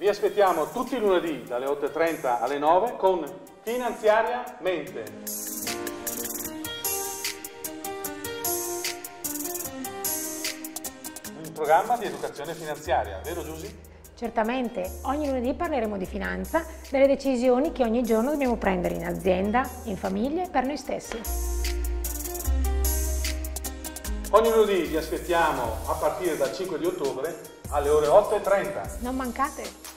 Vi aspettiamo tutti i lunedì dalle 8:30 alle 9 con Finanziaria Mente. Programma di educazione finanziaria, vero Giusy? Certamente, ogni lunedì parleremo di finanza, delle decisioni che ogni giorno dobbiamo prendere in azienda, in famiglia e per noi stessi. Ogni lunedì vi aspettiamo a partire dal 5 di ottobre alle ore 8:30. Non mancate!